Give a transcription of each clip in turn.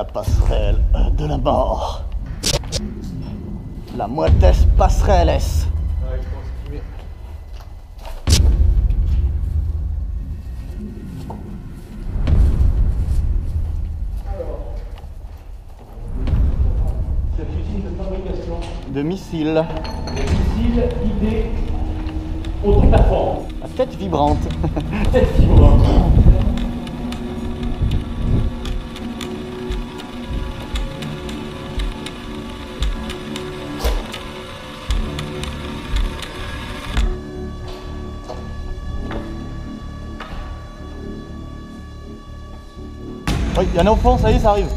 la passerelle de la mort. La muertes passerelle. Cette usine de fabrication de missiles. Des missiles guidés autoplateforme. La tête vibrante. Tête vibrante. Oui, il y en a au fond, ça y est, ça arrive.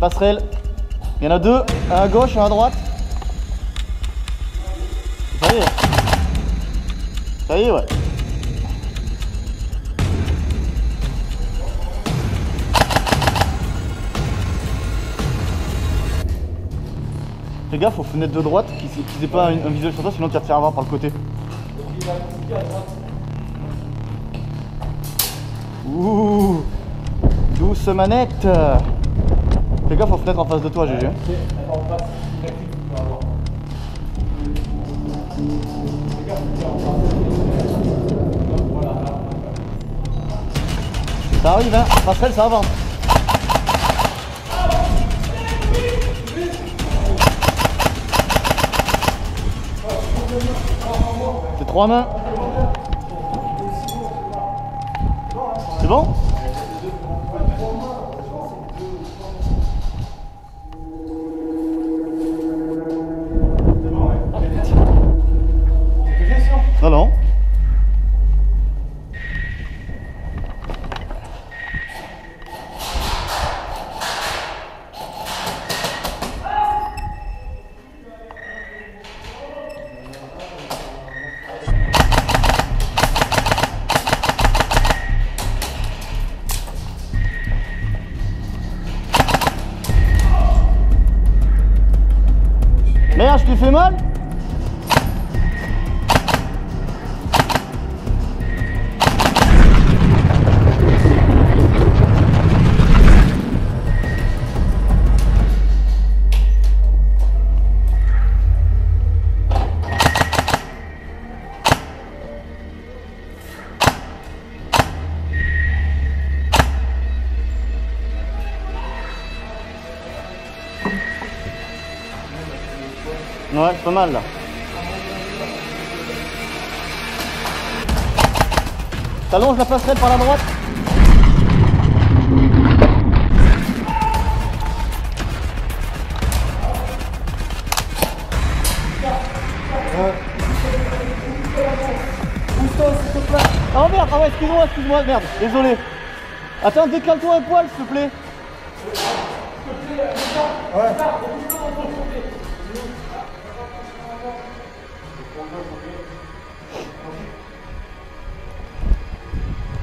Passerelle. Il y en a deux, un à gauche, un à droite. Ça y est. Ça y est, ouais. Fais gaffe aux fenêtres de droite qu'ils aient pas un visuel sur toi, sinon tu vas te faire avoir par le côté. Ouh, douce manette. Fais gaffe aux fenêtres en face de toi, GG. Ça arrive, hein, passerelle, ça avance. C'est trois mains. C'est bon? Non, non. Merde, je t'ai fait mal? Ouais, c'est pas mal là. T'allonges la passerelle par la droite. Ah merde, ah ouais, excuse-moi, merde, désolé. Attends, décale-toi un poil, s'il te plaît. Ouais.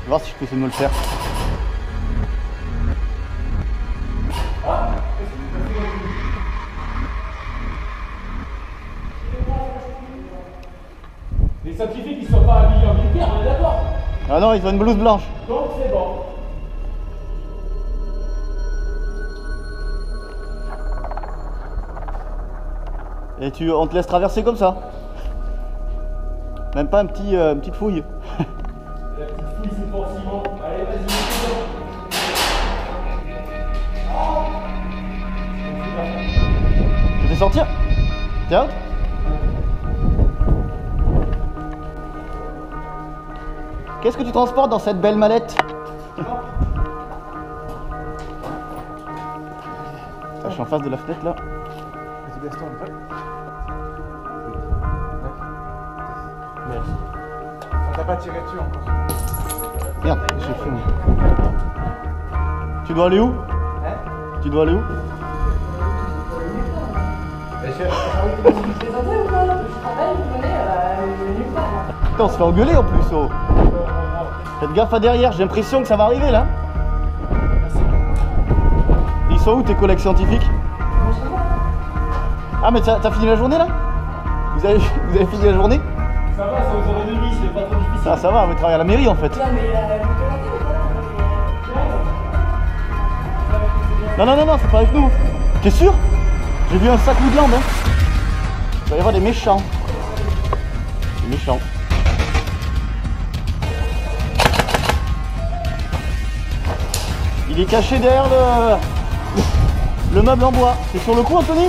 Je vais voir si je peux essayer de me le faire. Les scientifiques ils sont pas habillés en militaire, on est d'accord? Ah non, ils ont une blouse blanche. Donc c'est bon. Et on te laisse traverser comme ça? Même pas une petite fouille. La petite fouille, c'est pour Simon. Allez, vas-y, je vais sortir. T'es out? Qu'est-ce que tu transportes dans cette belle mallette? Je suis en face de la fenêtre là. Merci. On t'a pas tiré dessus encore. Merde, j'ai fait. Tu dois aller où? Hein? Tu dois aller où? Putain, on se fait engueuler en plus. Oh. Faites gaffe à derrière, j'ai l'impression que ça va arriver là. Ils sont où tes collègues scientifiques? Ah mais t'as fini la journée là? Vous avez fini la journée? Ça va, c'est aux heures et demie, c'est pas trop difficile. Ah ça va, on travaille à la mairie en fait. Non mais Non, non, non, non, c'est pas avec nous. T'es sûr? J'ai vu un sac de viande, hein. Il va y avoir des méchants. Des méchants. Il est caché derrière le meuble en bois. T'es sur le coup, Anthony?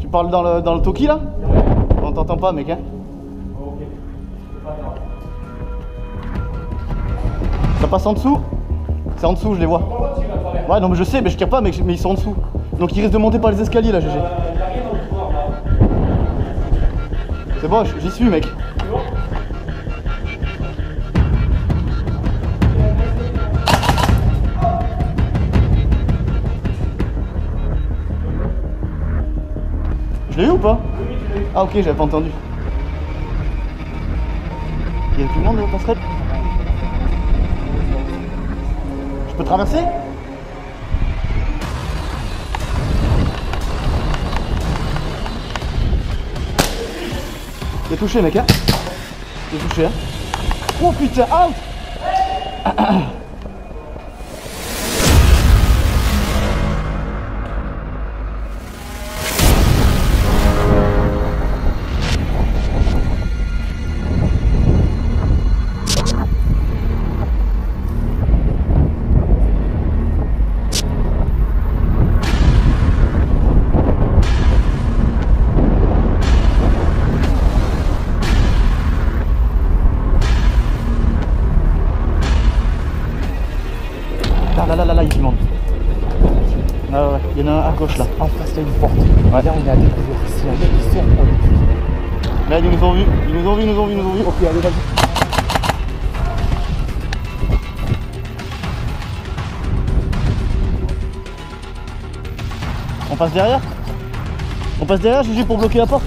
Tu parles dans le toki là? On t'entend pas mec hein. Ça passe en dessous? C'est en dessous je les vois. Ouais non mais je sais mais je tire pas mec, mais ils sont en dessous. Donc ils risquent de monter par les escaliers là GG. C'est bon, j'y suis mec. Je l'ai eu ou pas? Oui, tu l'as eu. Ah ok, j'avais pas entendu. Il y a tout le monde dans ce rep. Je peux traverser? T'es touché mec hein? T'es touché hein? Oh putain, out! Hey là. En face, là, une porte. Ouais. Là, on est à découvrir. Si un gars qui sort, on est. Là, ils nous ont vus. Ils nous ont vus, ils nous ont vus, ils nous ont vus. Ok, allez, vas-y. On passe derrière? On passe derrière, Juju, pour bloquer la porte?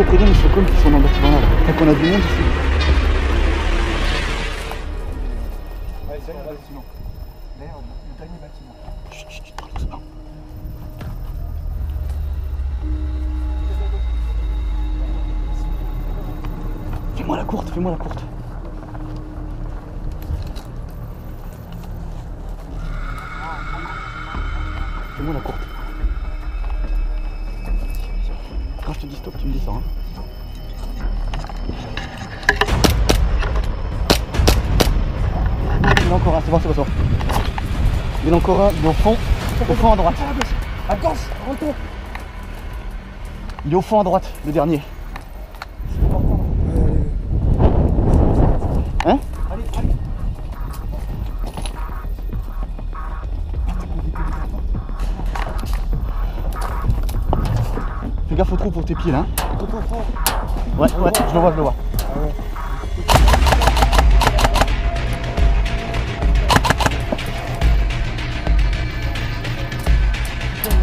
On connaît les secondes qui sont dans le bâtiment là. Tant qu'on a du monde ici. Allez, c'est le bâtiment. Merde, le dernier bâtiment. Chut, chut, chut, parle doucement. Fais-moi la courte, fais-moi la courte. Fais-moi la courte. Quand je te dis stop, tu me dis ça. Hein. Il y en a encore un, c'est bon, c'est bon, c'est bon. Il y en a encore un, il est au fond à droite. À gauche, retour. Il est au fond à droite, le dernier. Hein? Allez, allez. Fais gaffe au trou pour tes pieds là. Ouais, ouais, je le vois, je le vois.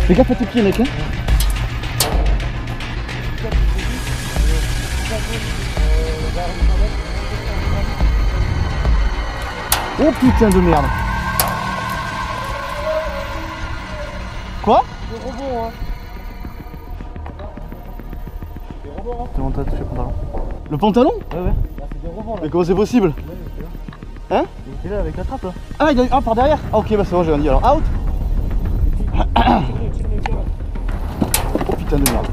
Fais gaffe à tes pieds mec hein. Oh putain de merde. Quoi? Le robot hein. T'as touché le pantalon. Le pantalon? Ouais ouais. Là c'est des rebonds là. Mais comment c'est possible? Hein? Il était là avec la trappe là. Ah il y a eu un par derrière? Ah ok bah c'est bon j'ai rien dit alors. Out! Oh putain de merde.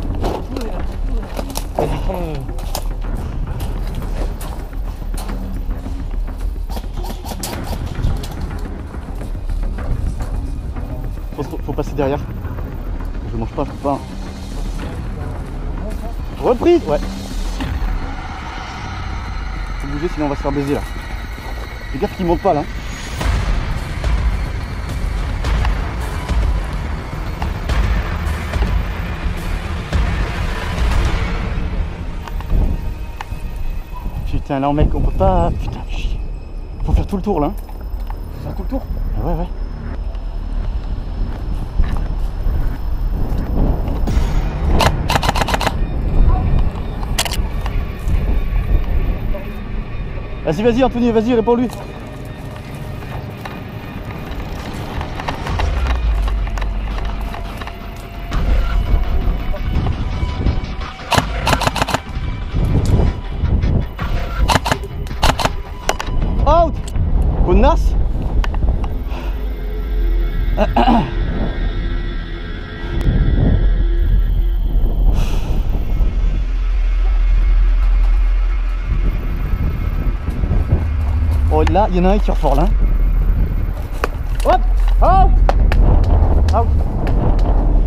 Faut passer derrière. Je mange pas, je peux pas. Reprise. Ouais. Faut bouger sinon on va se faire baiser là. Fais gaffe qu'il ne monte pas là. Putain, là, mec, on peut pas. Putain, chier. Faut faire tout le tour là. Faut faire tout le tour? Ouais, ouais. Vas-y, vas-y, Anthony, vas-y, réponds-lui. Out! Connasse! Oh là, il y en a un qui tire fort là. Hop! Oh! Out!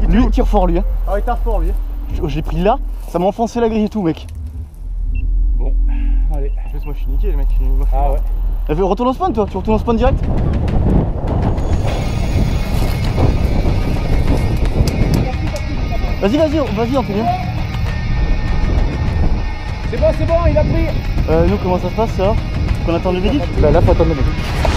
Lui, il tire fort lui. Hein. Ah, il tire fort lui. J'ai pris là, ça m'a enfoncé la grille et tout, mec. Bon, allez, moi je suis niqué, les mecs. Ah ouais. Retourne au spawn toi, tu retournes au spawn direct. Vas-y, vas-y, vas-y, Anthony. C'est bon, il a pris. Nous, comment ça se passe ça? Qu'on attend le verdict? Bah là, faut attendre le verdict.